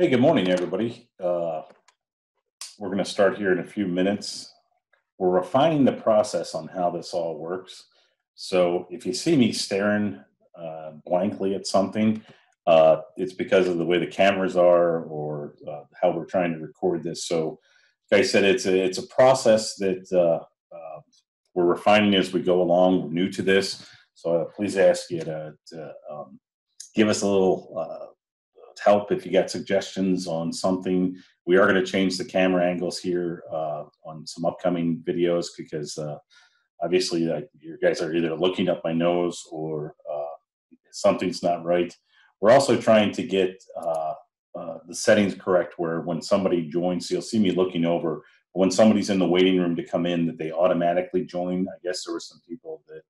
Hey, good morning, everybody. We're going to start here in a few minutes. We're refining the process on how this all works. So if you see me staring blankly at something, it's because of the way the cameras are or how we're trying to record this. So like I said, it's a process that we're refining as we go along. We're new to this. So please ask you to give us a little help if you got suggestions on something. We are going to change the camera angles here on some upcoming videos because obviously you guys are either looking up my nose or something's not right. We're also trying to get the settings correct where when somebody joins, so you'll see me looking over, when somebody's in the waiting room to come in, that they automatically join. I guess there were some people that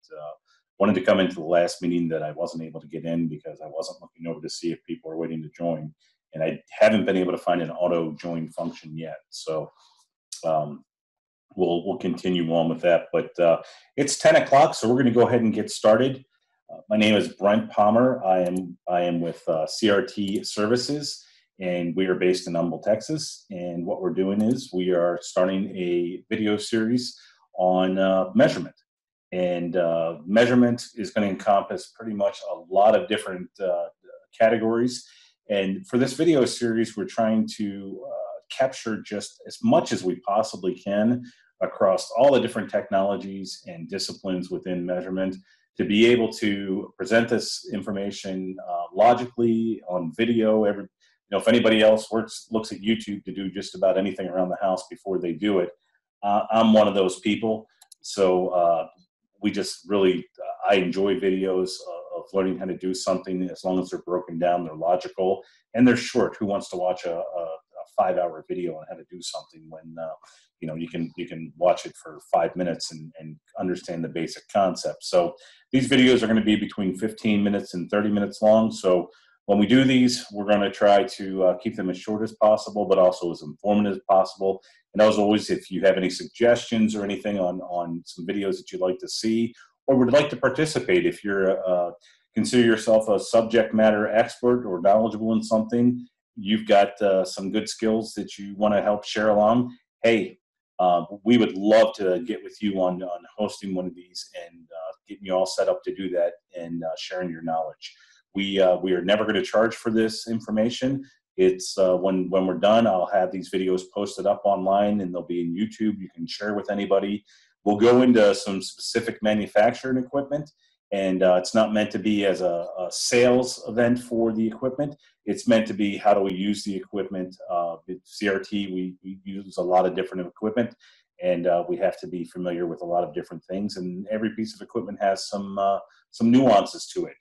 wanted to come into the last meeting that I wasn't able to get in because I wasn't looking over to see if people are waiting to join. And I haven't been able to find an auto join function yet. So we'll continue on with that. But it's 10 o'clock, so we're going to go ahead and get started. My name is Brent Palmer. I am with CRT Services, and we are based in Humble, Texas. And what we're doing is we are starting a video series on measurement. And measurement is going to encompass pretty much a lot of different categories. And for this video series, we're trying to capture just as much as we possibly can across all the different technologies and disciplines within measurement to be able to present this information logically on video. If anybody else looks at YouTube to do just about anything around the house before they do it, I'm one of those people. So we just really, I enjoy videos of learning how to do something as long as they're broken down, they're logical, and they're short. Who wants to watch a 5-hour video on how to do something when, you can watch it for 5 minutes and understand the basic concept. So these videos are gonna be between 15 minutes and 30 minutes long. So when we do these, we're gonna try to keep them as short as possible, but also as informative as possible. And as always, if you have any suggestions or anything on some videos that you'd like to see, or would like to participate, if you're consider yourself a subject matter expert or knowledgeable in something, you've got some good skills that you want to help share along. Hey, we would love to get with you on hosting one of these and getting you all set up to do that and sharing your knowledge. We are never going to charge for this information. It's when we're done, I'll have these videos posted up online and they'll be in YouTube. You can share with anybody. We'll go into some specific manufacturing equipment, and it's not meant to be as a sales event for the equipment. It's meant to be how do we use the equipment. With CRT, we use a lot of different equipment, and we have to be familiar with a lot of different things, and every piece of equipment has some nuances to it.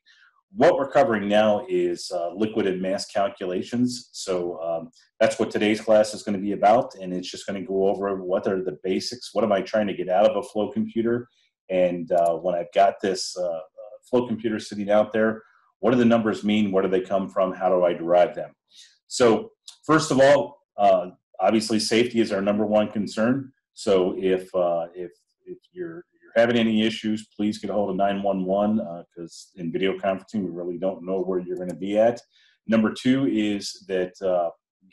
What we're covering now is liquid and mass calculations. So that's what today's class is going to be about. And it's just going to go over what are the basics. What am I trying to get out of a flow computer? And when I've got this flow computer sitting out there, what do the numbers mean? Where do they come from? How do I derive them? So first of all, obviously safety is our number one concern. So if you're having any issues, please get a hold of 911 because in video conferencing, we really don't know where you're going to be at. Number two is that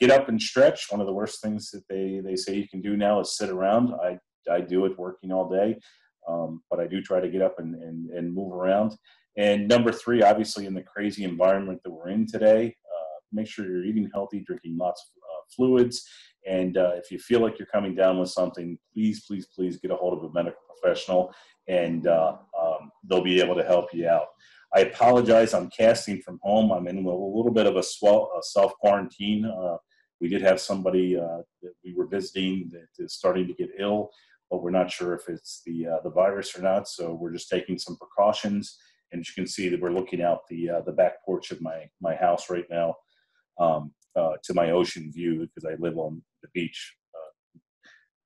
get up and stretch. One of the worst things that they say you can do now is sit around. I do it working all day, but I do try to get up and move around. And number three, obviously in the crazy environment that we're in today, make sure you're eating healthy, drinking lots of fluids. And if you feel like you're coming down with something, please, please, please get a hold of a medical professional, and they'll be able to help you out. I apologize, I'm casting from home. I'm in a little bit of a self-quarantine. We did have somebody that we were visiting that is starting to get ill, but we're not sure if it's the virus or not, so we're just taking some precautions. And as you can see, that we're looking out the back porch of my house right now. To my ocean view because I live on the beach.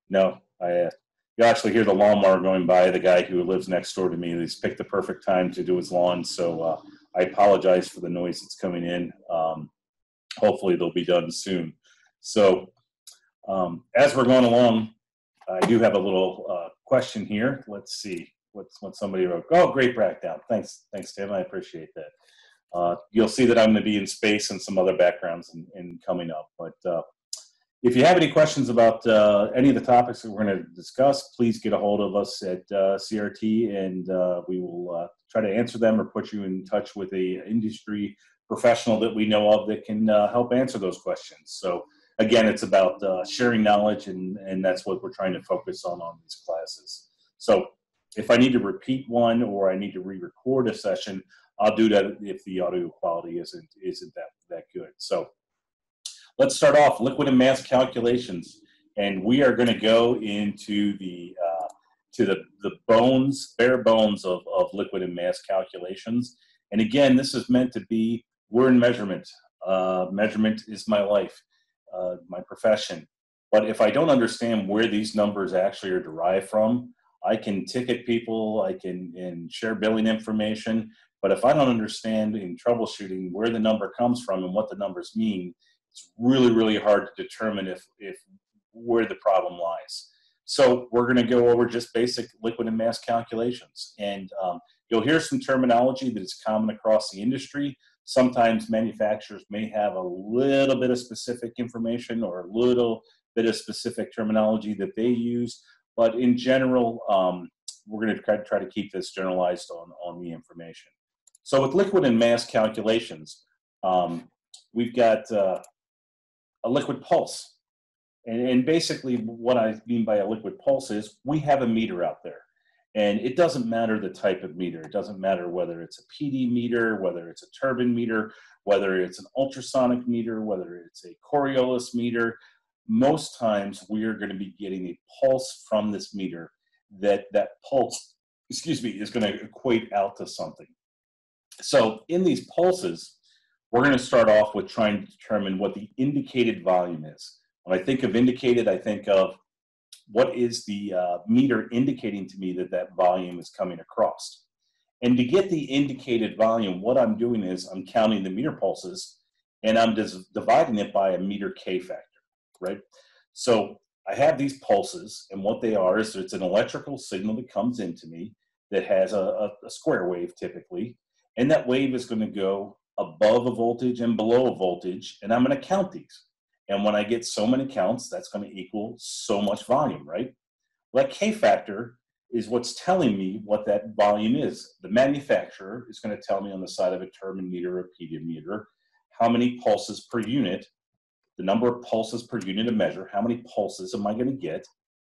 You actually hear the lawnmower going by. The guy who lives next door to me, he's picked the perfect time to do his lawn. So I apologize for the noise that's coming in. Hopefully they'll be done soon. So as we're going along, I do have a little question here. Let's see what somebody wrote. Oh, great breakdown. Thanks, Tim. I appreciate that. You'll see that I'm going to be in space and some other backgrounds in coming up. But if you have any questions about any of the topics that we're going to discuss, please get a hold of us at CRT, and we will try to answer them or put you in touch with an industry professional that we know of that can help answer those questions. So again, it's about sharing knowledge, and that's what we're trying to focus on these classes. So if I need to repeat one or I need to re-record a session, I'll do that if the audio quality isn't that good. So let's start off liquid and mass calculations, and we are going to go into the to the bones, bare bones of liquid and mass calculations. And again, this is meant to be, we're in measurement. Measurement is my life, my profession. But if I don't understand where these numbers actually are derived from, I can ticket people, I can share billing information, but if I don't understand in troubleshooting where the number comes from and what the numbers mean, it's really, really hard to determine if where the problem lies. So we're going to go over just basic liquid and mass calculations. And you'll hear some terminology that is common across the industry. Sometimes manufacturers may have a little bit of specific information or a little bit of specific terminology that they use. But in general, we're going to try to keep this generalized on the information. So with liquid and mass calculations, we've got a liquid pulse. And basically what I mean by a liquid pulse is we have a meter out there. And it doesn't matter the type of meter. It doesn't matter whether it's a PD meter, whether it's a turbine meter, whether it's an ultrasonic meter, whether it's a Coriolis meter. Most times we are going to be getting a pulse from this meter. That pulse, excuse me, is going to equate out to something. So in these pulses, we're going to start off with trying to determine what the indicated volume is. When I think of indicated, I think of what is the meter indicating to me that volume is coming across. And to get the indicated volume, what I'm doing is I'm counting the meter pulses, and I'm just dividing it by a meter K factor, right? So I have these pulses, and what they are is it's an electrical signal that comes into me that has a square wave typically, and that wave is going to go above a voltage and below a voltage, and I'm going to count these. And when I get so many counts, that's going to equal so much volume, right? Well, that K factor is what's telling me what that volume is. The manufacturer is going to tell me on the side of a turbine meter or a PD meter how many pulses per unit, the number of pulses per unit to measure, how many pulses am I going to get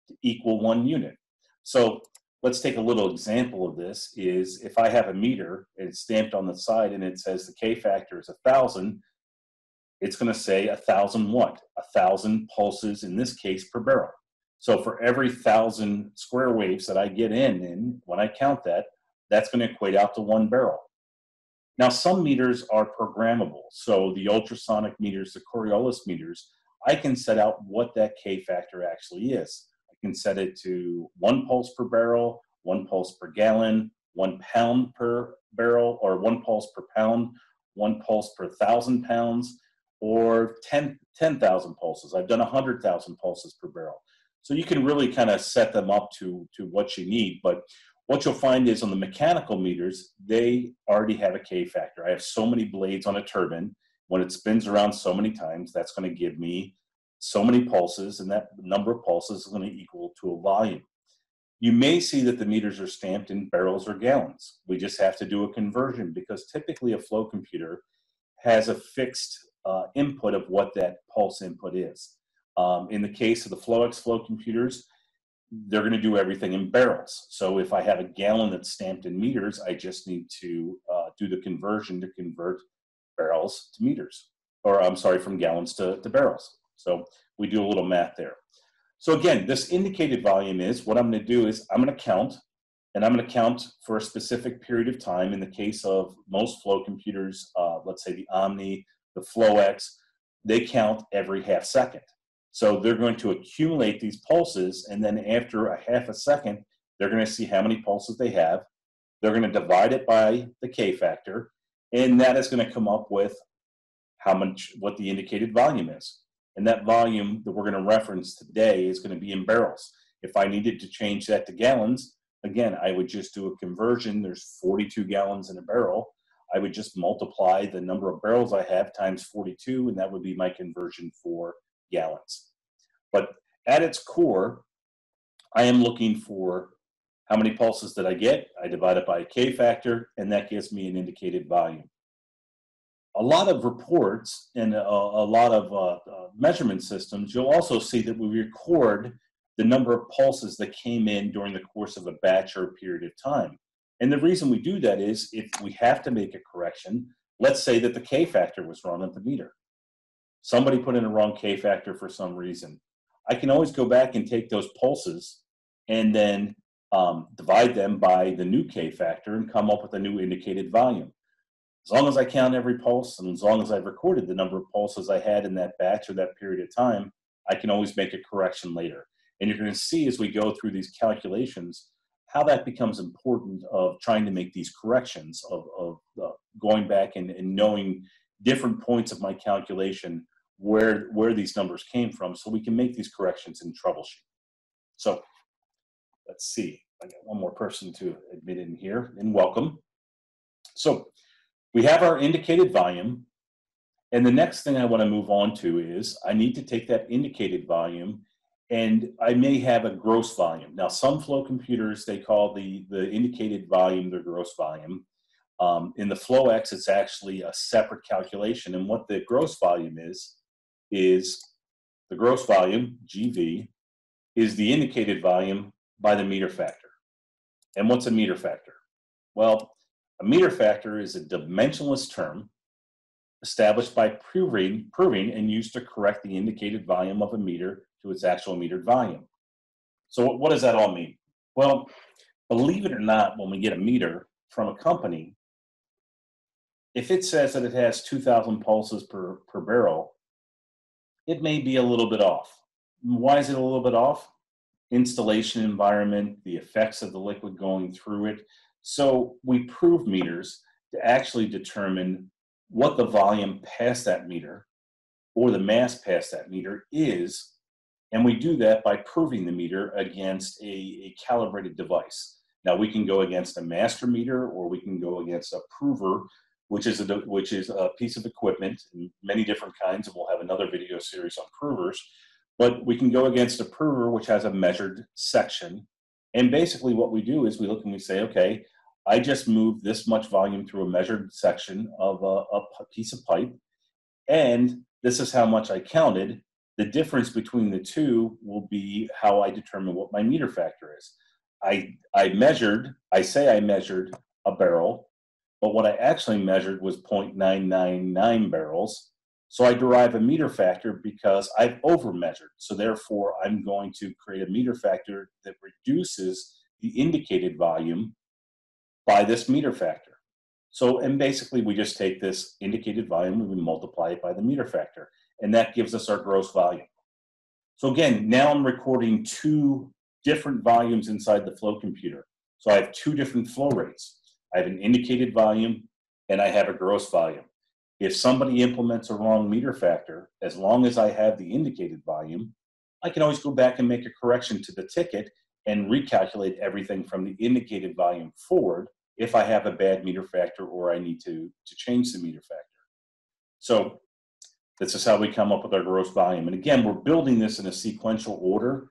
to equal 1 unit. So let's take a little example of this is if I have a meter and it's stamped on the side and it says the K factor is 1,000, it's going to say 1,000 what? 1,000 pulses, in this case, per barrel. So for every 1,000 square waves that I get in, when I count that, that's going to equate out to 1 barrel. Now, some meters are programmable. So the ultrasonic meters, the Coriolis meters, I can set out what that K factor actually is. I can set it to 1 pulse per barrel, 1 pulse per gallon, 1 pound per barrel, or 1 pulse per pound, 1 pulse per 1,000 pounds, or 10,000 pulses. I've done 100,000 pulses per barrel. So you can really kind of set them up to what you need. But what you'll find is on the mechanical meters, they already have a K factor. I have so many blades on a turbine. When it spins around so many times, that's going to give me so many pulses, and that number of pulses is going to equal to a volume. You may see that the meters are stamped in barrels or gallons. We just have to do a conversion because typically a flow computer has a fixed input of what that pulse input is. In the case of the FlowX flow computers, they're going to do everything in barrels. So if I have a gallon that's stamped in meters, I just need to do the conversion to convert barrels to meters, or I'm sorry, from gallons to barrels. So we do a little math there. So again, this indicated volume is what I'm going to do is I'm going to count, and I'm going to count for a specific period of time. In the case of most flow computers, let's say the Omni, the FlowX, they count every half second. So they're going to accumulate these pulses, and then after a half a second, they're going to see how many pulses they have. They're going to divide it by the K factor, and that is going to come up with how much, what the indicated volume is. And that volume that we're going to reference today is going to be in barrels. If I needed to change that to gallons, again, I would just do a conversion. There's 42 gallons in a barrel. I would just multiply the number of barrels I have times 42, and that would be my conversion for gallons. But at its core, I am looking for how many pulses did I get. I divide it by a K factor, and that gives me an indicated volume. A lot of reports and a lot of measurement systems, you'll also see that we record the number of pulses that came in during the course of a batch or a period of time. And the reason we do that is if we have to make a correction, let's say that the K factor was wrong at the meter. Somebody put in a wrong K factor for some reason. I can always go back and take those pulses and then divide them by the new K factor and come up with a new indicated volume. As long as I count every pulse and as long as I've recorded the number of pulses I had in that batch or that period of time, I can always make a correction later. And you're going to see as we go through these calculations how that becomes important of trying to make these corrections, of going back and knowing different points of my calculation where these numbers came from, so we can make these corrections and troubleshoot. So let's see, I got one more person to admit in here, and welcome. So we have our indicated volume, and the next thing I want to move on to is I need to take that indicated volume, and I may have a gross volume. Now, some flow computers, they call the indicated volume their gross volume. In the FlowX, it's actually a separate calculation, and what the gross volume is the gross volume, GV, is the indicated volume by the meter factor. And what's a meter factor? Well, a meter factor is a dimensionless term established by proving and used to correct the indicated volume of a meter to its actual metered volume. So what does that all mean? Well, believe it or not, when we get a meter from a company, if it says that it has 2,000 pulses per barrel, it may be a little bit off. Why is it a little bit off? Installation environment, the effects of the liquid going through it. So we prove meters to actually determine what the volume past that meter or the mass past that meter is, and we do that by proving the meter against a calibrated device. Now we can go against a master meter, or we can go against a prover, which is a piece of equipment, many different kinds, and we'll have another video series on provers. But we can go against a prover, which has a measured section. And basically what we do is we look and we say, okay, I just moved this much volume through a measured section of a piece of pipe, and this is how much I counted. The difference between the two will be how I determine what my meter factor is. I say I measured a barrel, but what I actually measured was 0.999 barrels. So I derive a meter factor because I've overmeasured. So therefore, I'm going to create a meter factor that reduces the indicated volume by this meter factor. So, and basically we just take this indicated volume and we multiply it by the meter factor, and that gives us our gross volume. So again, now I'm recording two different volumes inside the flow computer. So I have two different flow rates. I have an indicated volume and I have a gross volume. If somebody implements a wrong meter factor, as long as I have the indicated volume, I can always go back and make a correction to the ticket and recalculate everything from the indicated volume forward if I have a bad meter factor or I need to change the meter factor. So this is how we come up with our gross volume. And again, we're building this in a sequential order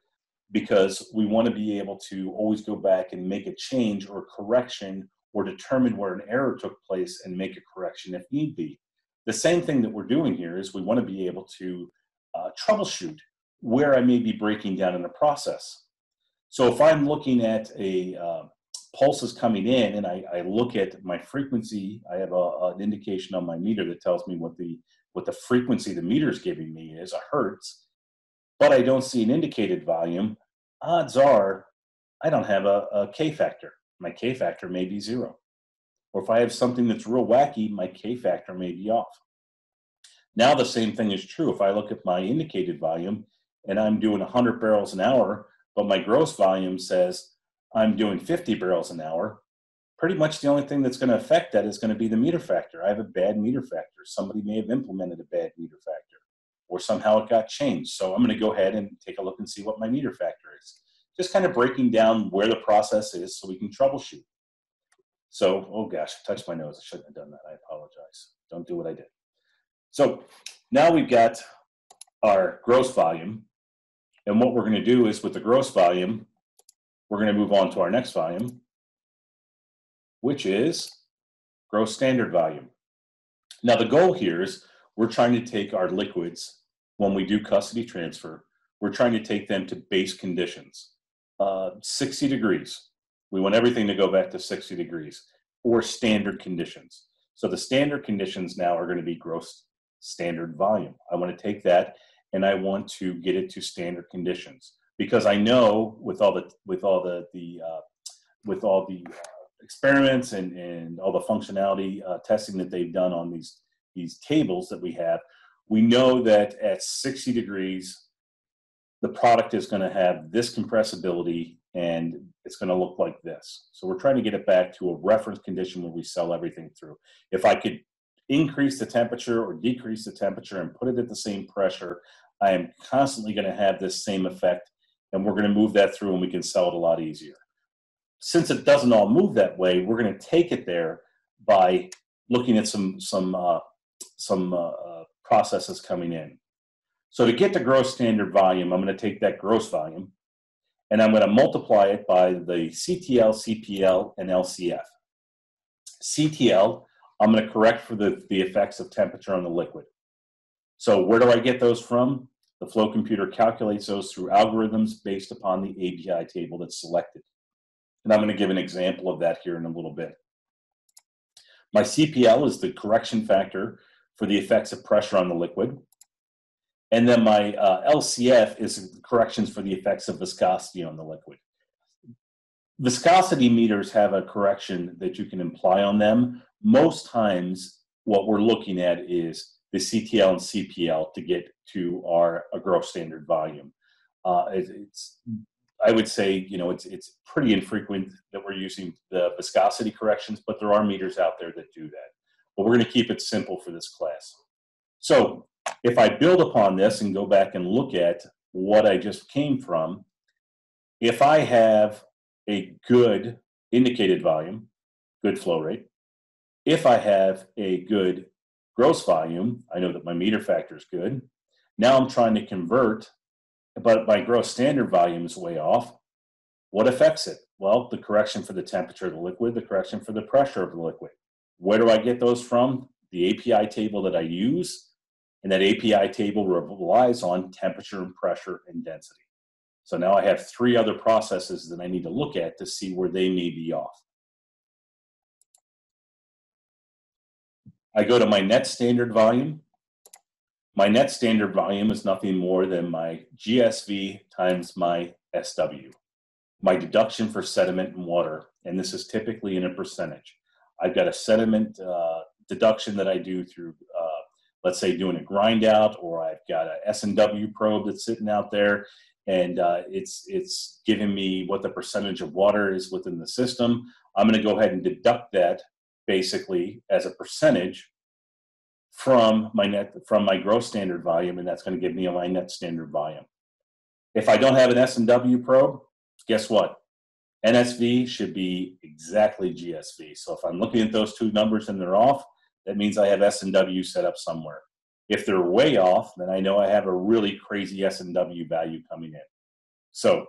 because we want to be able to always go back and make a change or a correction or determine where an error took place and make a correction if need be. The same thing that we're doing here is we want to be able to troubleshoot where I may be breaking down in the process. So if I'm looking at a pulses coming in and I look at my frequency, I have an indication on my meter that tells me what the frequency the meter is giving me is, a hertz, but I don't see an indicated volume, odds are I don't have a K factor. My K factor may be zero. Or if I have something that's real wacky, my K factor may be off. Now the same thing is true. If I look at my indicated volume and I'm doing 100 barrels an hour, but my gross volume says I'm doing 50 barrels an hour, pretty much the only thing that's going to affect that is going to be the meter factor. I have a bad meter factor. Somebody may have implemented a bad meter factor, or somehow it got changed. So I'm going to go ahead and take a look and see what my meter factor is. Just kind of breaking down where the process is so we can troubleshoot. So, oh gosh, I touched my nose. I shouldn't have done that. I apologize. Don't do what I did. So now we've got our gross volume. And what we're going to do is with the gross volume, we're going to move on to our next volume, which is gross standard volume. Now the goal here is we're trying to take our liquids when we do custody transfer, we're trying to take them to base conditions, 60 degrees. We want everything to go back to 60 degrees or standard conditions. So the standard conditions now are going to be gross standard volume. I want to take that and I want to get it to standard conditions because I know with all the experiments and all the functionality testing that they've done on these tables that we have, we know that at 60 degrees, the product is going to have this compressibility and it's going to look like this. So we're trying to get it back to a reference condition where we sell everything through. If I could increase the temperature or decrease the temperature and put it at the same pressure, I am constantly going to have this same effect, and we're going to move that through and we can sell it a lot easier. Since it doesn't all move that way, we're going to take it there by looking at some processes coming in. So to get the gross standard volume, I'm going to take that gross volume and I'm going to multiply it by the CTL, CPL, and LCF. CTL, I'm going to correct for the effects of temperature on the liquid. So where do I get those from? The flow computer calculates those through algorithms based upon the API table that's selected. And I'm going to give an example of that here in a little bit. My CPL is the correction factor for the effects of pressure on the liquid. And then my LCF is corrections for the effects of viscosity on the liquid. Viscosity meters have a correction that you can imply on them. Most times, what we're looking at is the CTL and CPL to get to our gross standard volume. I would say, you know, it's pretty infrequent that we're using the viscosity corrections, but there are meters out there that do that. But we're going to keep it simple for this class. So if I build upon this and go back and look at what I just came from, if I have a good indicated volume, good flow rate, if I have a good gross volume, I know that my meter factor is good. Now I'm trying to convert, but my gross standard volume is way off. What affects it? Well, the correction for the temperature of the liquid, the correction for the pressure of the liquid. Where do I get those from? The API table that I use. And that API table relies on temperature and pressure and density. So now I have three other processes that I need to look at to see where they may be off. I go to my net standard volume. My net standard volume is nothing more than my GSV times my SW, my deduction for sediment and water, and this is typically in a percentage. I've got a sediment deduction that I do through let's say doing a grind out, or I've got a S&W probe that's sitting out there and it's giving me what the percentage of water is within the system. I'm gonna go ahead and deduct that basically as a percentage from my gross standard volume, and that's gonna give me my net standard volume. If I don't have an S&W probe, guess what? NSV should be exactly GSV. So if I'm looking at those two numbers and they're off, that means I have S&W set up somewhere. If they're way off, then I know I have a really crazy S&W value coming in. So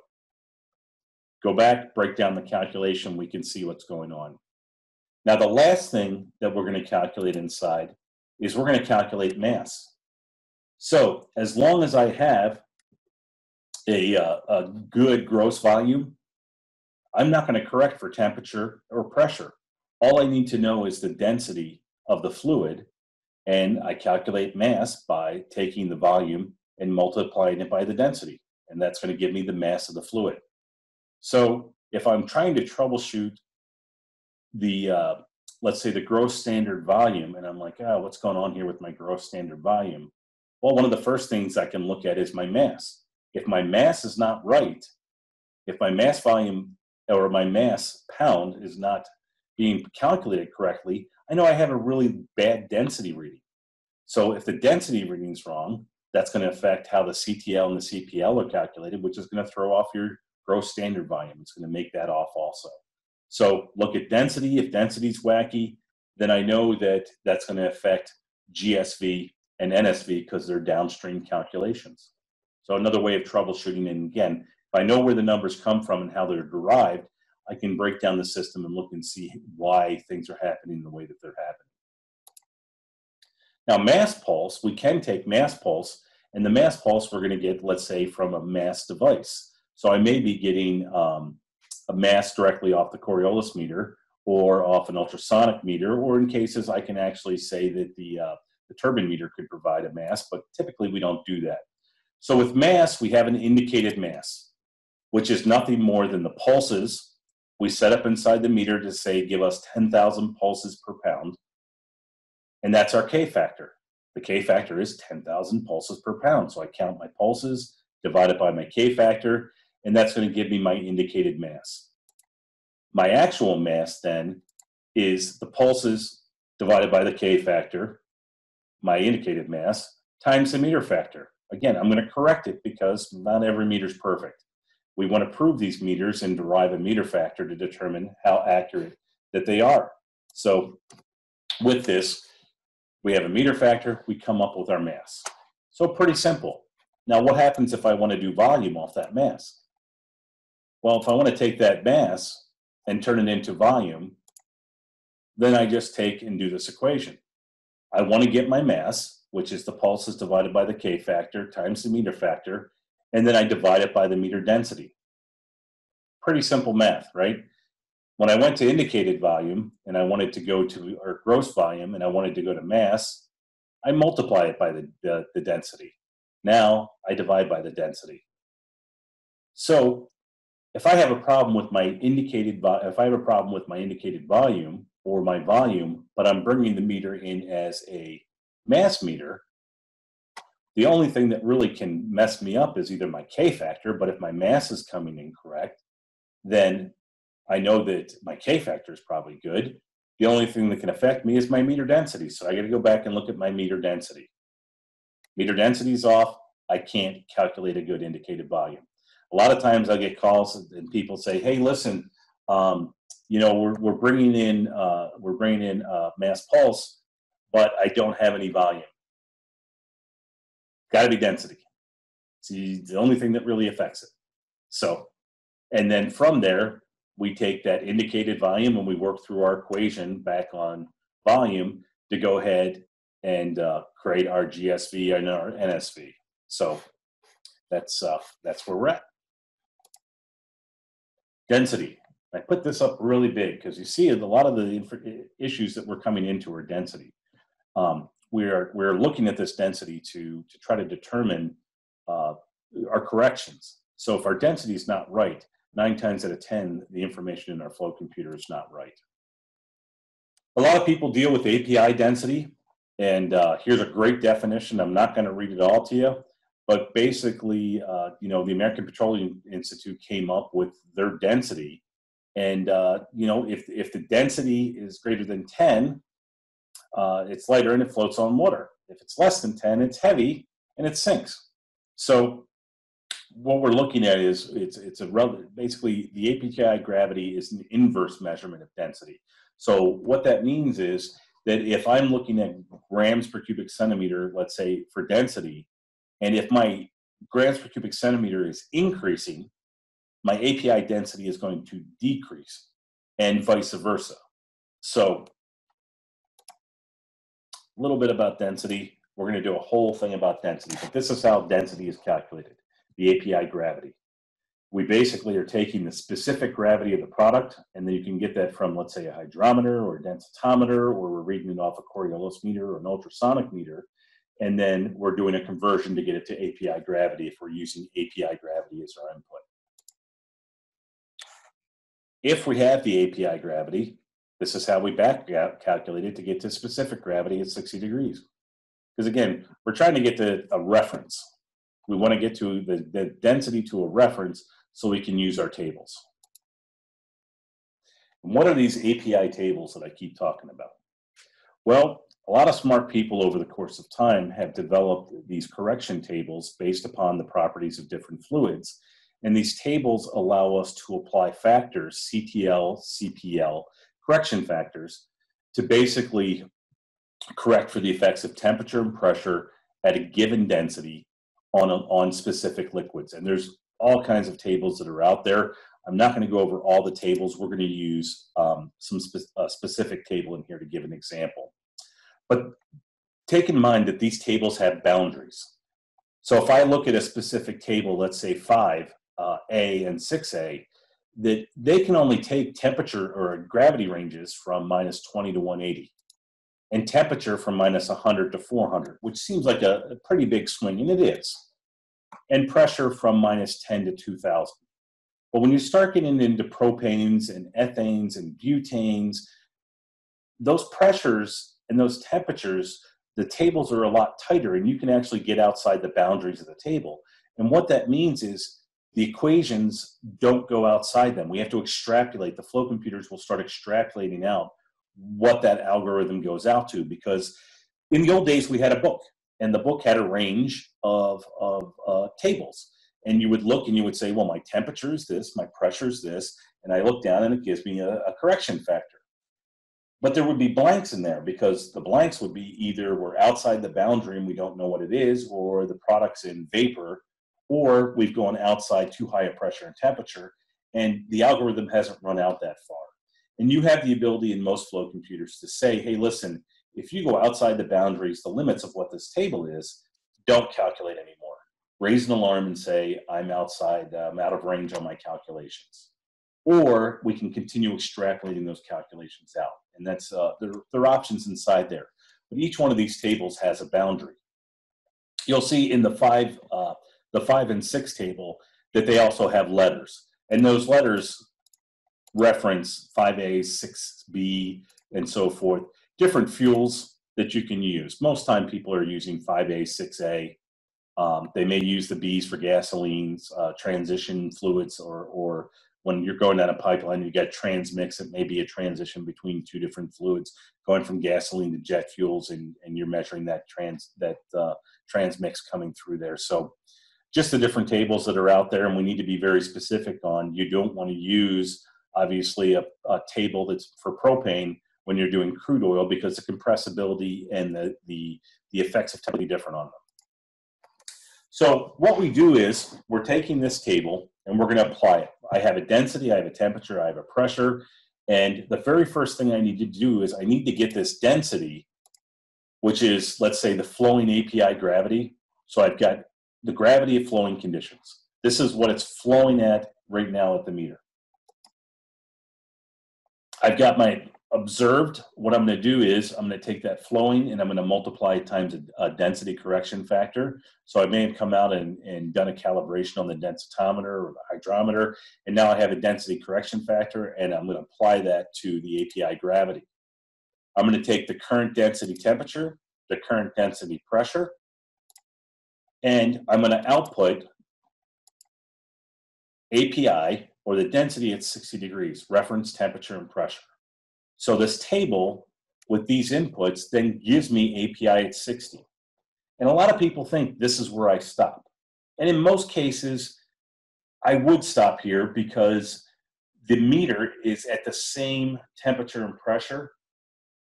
go back, break down the calculation, we can see what's going on. Now the last thing that we're going to calculate inside is we're going to calculate mass. So as long as I have a good gross volume, I'm not going to correct for temperature or pressure. All I need to know is the density of the fluid, and I calculate mass by taking the volume and multiplying it by the density, and that's going to give me the mass of the fluid. So if I'm trying to troubleshoot the, let's say the gross standard volume, and I'm like, oh, what's going on here with my gross standard volume? Well, one of the first things I can look at is my mass. If my mass is not right, if my mass volume or my mass pound is not being calculated correctly, I know I have a really bad density reading. So if the density reading is wrong, that's going to affect how the CTL and the CPL are calculated, which is going to throw off your gross standard volume. It's going to make that off also. So look at density. If density's wacky, then I know that that's going to affect GSV and NSV because they're downstream calculations. So another way of troubleshooting, and again, if I know where the numbers come from and how they're derived, I can break down the system and look and see why things are happening the way that they're happening. Now, mass pulse, we can take mass pulse, and the mass pulse we're going to get, let's say, from a mass device. So I may be getting a mass directly off the Coriolis meter or off an ultrasonic meter, or in cases I can actually say that the turbine meter could provide a mass, but typically we don't do that. So with mass, we have an indicated mass, which is nothing more than the pulses we set up inside the meter to say give us 10,000 pulses per pound, and that's our K factor. The K factor is 10,000 pulses per pound, so I count my pulses, divide it by my K factor, and that's going to give me my indicated mass. My actual mass then is the pulses divided by the K factor, my indicated mass, times the meter factor. Again, I'm going to correct it because not every meter is perfect. We want to prove these meters and derive a meter factor to determine how accurate that they are. So with this, we have a meter factor, we come up with our mass. So pretty simple. Now what happens if I want to do volume off that mass? Well, if I want to take that mass and turn it into volume, then I just take and do this equation. I want to get my mass, which is the pulses divided by the K factor times the meter factor, and then I divide it by the meter density. Pretty simple math, right? When I went to indicated volume and I wanted to go to, or gross volume, and I wanted to go to mass, I multiply it by the density. Now I divide by the density. So if I have a problem with my indicated, volume or my volume, but I'm bringing the meter in as a mass meter, the only thing that really can mess me up is either my K factor, but if my mass is coming in correct, then I know that my K factor is probably good. The only thing that can affect me is my meter density. So I got to go back and look at my meter density. Meter density is off. I can't calculate a good indicated volume. A lot of times I get calls and people say, "Hey, listen, you know, we're bringing in mass pulse, but I don't have any volume." Got to be density. It's the only thing that really affects it. So, and then from there, we take that indicated volume and we work through our equation back on volume to go ahead and create our GSV and our NSV. So that's where we're at. Density. I put this up really big because you see a lot of the issues that we're coming into are density. We're looking at this density to try to determine our corrections. So if our density is not right, 9 times out of 10, the information in our flow computer is not right. A lot of people deal with API density, and here's a great definition. I'm not going to read it all to you, but basically, you know, the American Petroleum Institute came up with their density, and you know, if the density is greater than 10, it's lighter and it floats on water. If it's less than 10, it's heavy and it sinks. So what we're looking at is basically the API gravity is an inverse measurement of density. So what that means is that if I'm looking at grams per cubic centimeter, let's say for density, and if my grams per cubic centimeter is increasing, my API density is going to decrease, and vice versa. So a little bit about density. We're going to do a whole thing about density, but this is how density is calculated, the API gravity. We basically are taking the specific gravity of the product, and then you can get that from, let's say, a hydrometer or a densitometer, or we're reading it off a Coriolis meter or an ultrasonic meter, and then we're doing a conversion to get it to API gravity if we're using API gravity as our input. If we have the API gravity, this is how we back calculate it to get to specific gravity at 60 degrees. Because again, we're trying to get to a reference. We want to get to the density to a reference so we can use our tables. And what are these API tables that I keep talking about? Well, a lot of smart people over the course of time have developed these correction tables based upon the properties of different fluids. And these tables allow us to apply factors, CTL, CPL, correction factors, to basically correct for the effects of temperature and pressure at a given density on specific liquids. And there's all kinds of tables that are out there. I'm not going to go over all the tables. We're going to use a specific table in here to give an example. But take in mind that these tables have boundaries. So if I look at a specific table, let's say 5A and 6A, that they can only take temperature or gravity ranges from minus 20 to 180 and temperature from minus 100 to 400, which seems like a pretty big swing, and it is, and pressure from minus 10 to 2000. But when you start getting into propanes and ethanes and butanes, those pressures and those temperatures, the tables are a lot tighter, and you can actually get outside the boundaries of the table. And what that means is the equations don't go outside them. We have to extrapolate. The flow computers will start extrapolating out what that algorithm goes out to, because in the old days we had a book, and the book had a range of tables. And you would look and you would say, well, my temperature is this, my pressure is this, and I look down and it gives me a correction factor. But there would be blanks in there, because the blanks would be either we're outside the boundary and we don't know what it is, or the product's in vapor, or we've gone outside too high a pressure and temperature, and the algorithm hasn't run out that far. And you have the ability in most flow computers to say, hey, listen, if you go outside the boundaries, the limits of what this table is, don't calculate anymore. Raise an alarm and say, I'm outside, I'm out of range on my calculations. Or we can continue extrapolating those calculations out. And that's, there are options inside there. But each one of these tables has a boundary. You'll see in the 5 and 6 table that they also have letters. And those letters reference 5A, 6B, and so forth, different fuels that you can use. Most time people are using 5A, 6A. They may use the Bs for gasolines, transition fluids, or when you're going down a pipeline, you got transmix. It may be a transition between two different fluids, going from gasoline to jet fuels, and you're measuring that transmix coming through there. So just the different tables that are out there, and we need to be very specific on. You don't want to use, obviously, a table that's for propane when you're doing crude oil, because the compressibility and the effects are totally different on them. So what we do is we're taking this table and we're going to apply it. I have a density, I have a temperature, I have a pressure, and the very first thing I need to do is I need to get this density, which is, let's say, the flowing API gravity. So I've got the gravity of flowing conditions. This is what it's flowing at right now at the meter. I've got my observed. What I'm going to do is I'm going to take that flowing and I'm going to multiply it times a density correction factor. So I may have come out and done a calibration on the densitometer or the hydrometer, and now I have a density correction factor, and I'm going to apply that to the API gravity. I'm going to take the current density temperature, the current density pressure, and I'm going to output API, or the density at 60 degrees, reference temperature and pressure. So this table with these inputs then gives me API at 60. And a lot of people think this is where I stop. And in most cases, I would stop here, because the meter is at the same temperature and pressure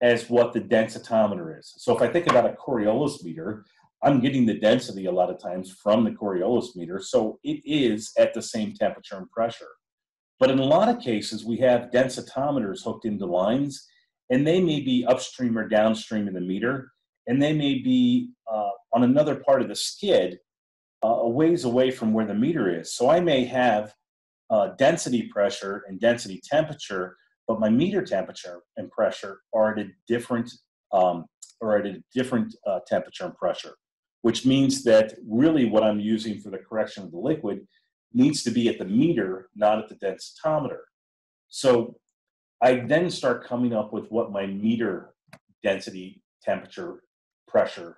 as what the densitometer is. So if I think about a Coriolis meter, I'm getting the density a lot of times from the Coriolis meter, so it is at the same temperature and pressure. But in a lot of cases, we have densitometers hooked into lines, and they may be upstream or downstream in the meter, and they may be on another part of the skid, a ways away from where the meter is. So I may have density pressure and density temperature, but my meter temperature and pressure are at a different temperature and pressure, which means that really what I'm using for the correction of the liquid needs to be at the meter, not at the densitometer. So I then start coming up with what my meter density, temperature, pressure,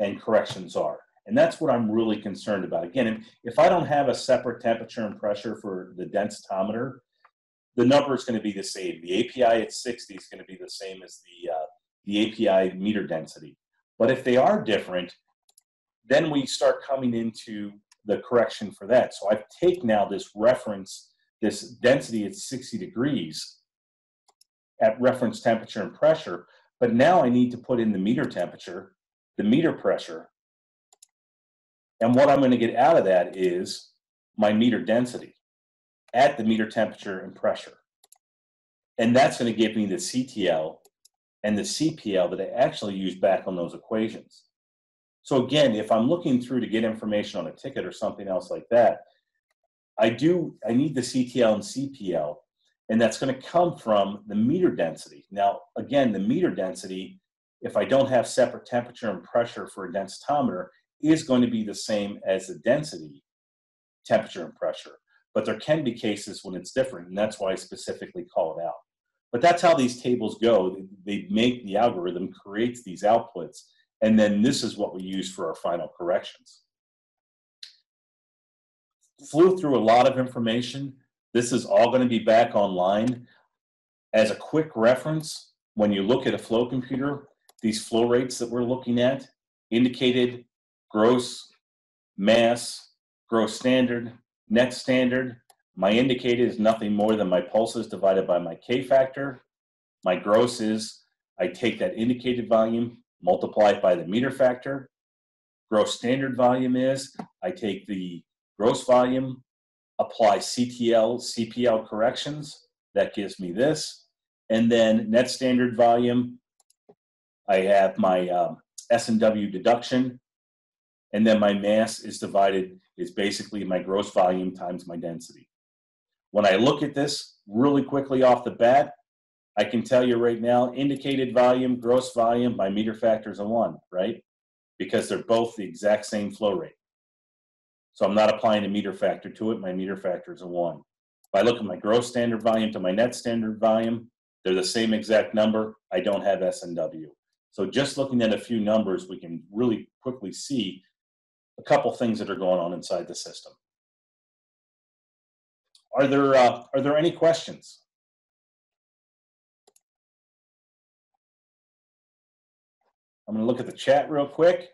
and corrections are. And that's what I'm really concerned about. Again, if I don't have a separate temperature and pressure for the densitometer, the number is going to be the same. The API at 60 is going to be the same as the API meter density. But if they are different, then we start coming into the correction for that. So I take now this reference, this density at 60 degrees at reference temperature and pressure, but now I need to put in the meter temperature, the meter pressure, and what I'm going to get out of that is my meter density at the meter temperature and pressure. And that's going to give me the CTL and the CPL that I actually used back on those equations. So again, if I'm looking through to get information on a ticket or something else like that, I need the CTL and CPL, and that's going to come from the meter density. Now, again, the meter density, if I don't have separate temperature and pressure for a densitometer, is going to be the same as the density, temperature and pressure. But there can be cases when it's different, and that's why I specifically call it out. But that's how these tables go. They make the algorithm, creates these outputs, and then this is what we use for our final corrections. Flew through a lot of information. This is all going to be back online. As a quick reference, when you look at a flow computer, these flow rates that we're looking at, indicated, gross, mass, gross standard, net standard. My indicated is nothing more than my pulses divided by my K factor. My gross is, I take that indicated volume, multiply it by the meter factor. Gross standard volume is, I take the gross volume, apply CTL, CPL corrections, that gives me this. And then net standard volume, I have my S&W deduction, and then my mass is divided, is basically my gross volume times my density. When I look at this really quickly off the bat, I can tell you right now, indicated volume, gross volume, my meter factor is a 1, right? Because they're both the exact same flow rate. So I'm not applying a meter factor to it. My meter factor is a 1. If I look at my gross standard volume to my net standard volume, they're the same exact number. I don't have S&W. So just looking at a few numbers, we can really quickly see a couple things that are going on inside the system. Are there any questions? I'm going to look at the chat real quick.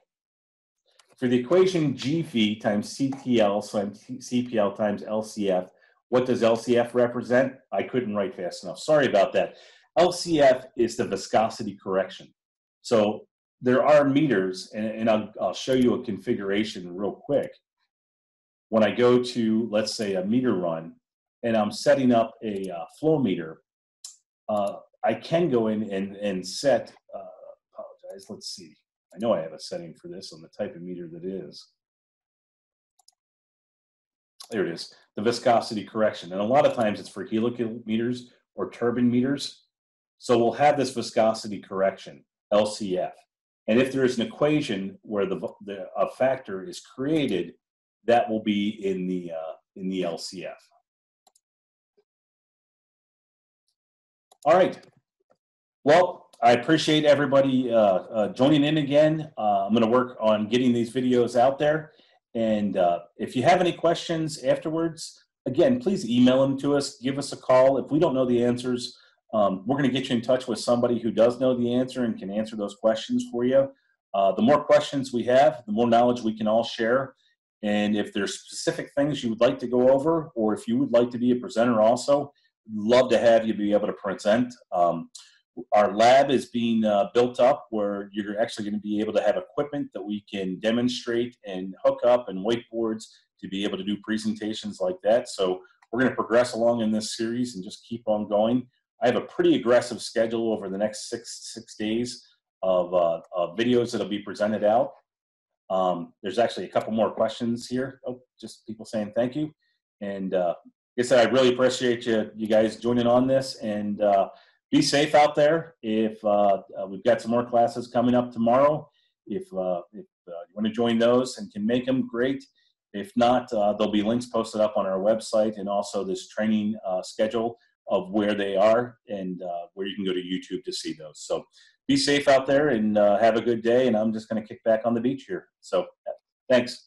For the equation GV times CTL times CPL times LCF, what does LCF represent? I couldn't write fast enough. Sorry about that. LCF is the viscosity correction. So there are meters, and I'll show you a configuration real quick. When I go to, let's say, a meter run, and I'm setting up a flow meter, I can go in and set, apologize, let's see. I know I have a setting for this on the type of meter that is. There it is, the viscosity correction. And a lot of times it's for helical meters or turbine meters. So we'll have this viscosity correction, LCF. And if there is an equation where a factor is created, that will be in the LCF. All right. Well, I appreciate everybody joining in again. I'm going to work on getting these videos out there. And if you have any questions afterwards, again, please email them to us. Give us a call. If we don't know the answers, we're going to get you in touch with somebody who does know the answer and can answer those questions for you. The more questions we have, the more knowledge we can all share. And if there's specific things you would like to go over, or if you would like to be a presenter also, love to have you be able to present. Our lab is being built up where you're actually going to be able to have equipment that we can demonstrate and hook up, and whiteboards to be able to do presentations like that. So we're going to progress along in this series and just keep on going. I have a pretty aggressive schedule over the next six days of videos that'll be presented out. There's actually a couple more questions here. Oh, just people saying thank you. And like I said, I really appreciate you guys joining on this, and be safe out there. If we've got some more classes coming up tomorrow, if you want to join those and can make them, great. If not, there'll be links posted up on our website, and also this training schedule of where they are, and where you can go to YouTube to see those. So be safe out there, and have a good day, and I'm just going to kick back on the beach here. So thanks.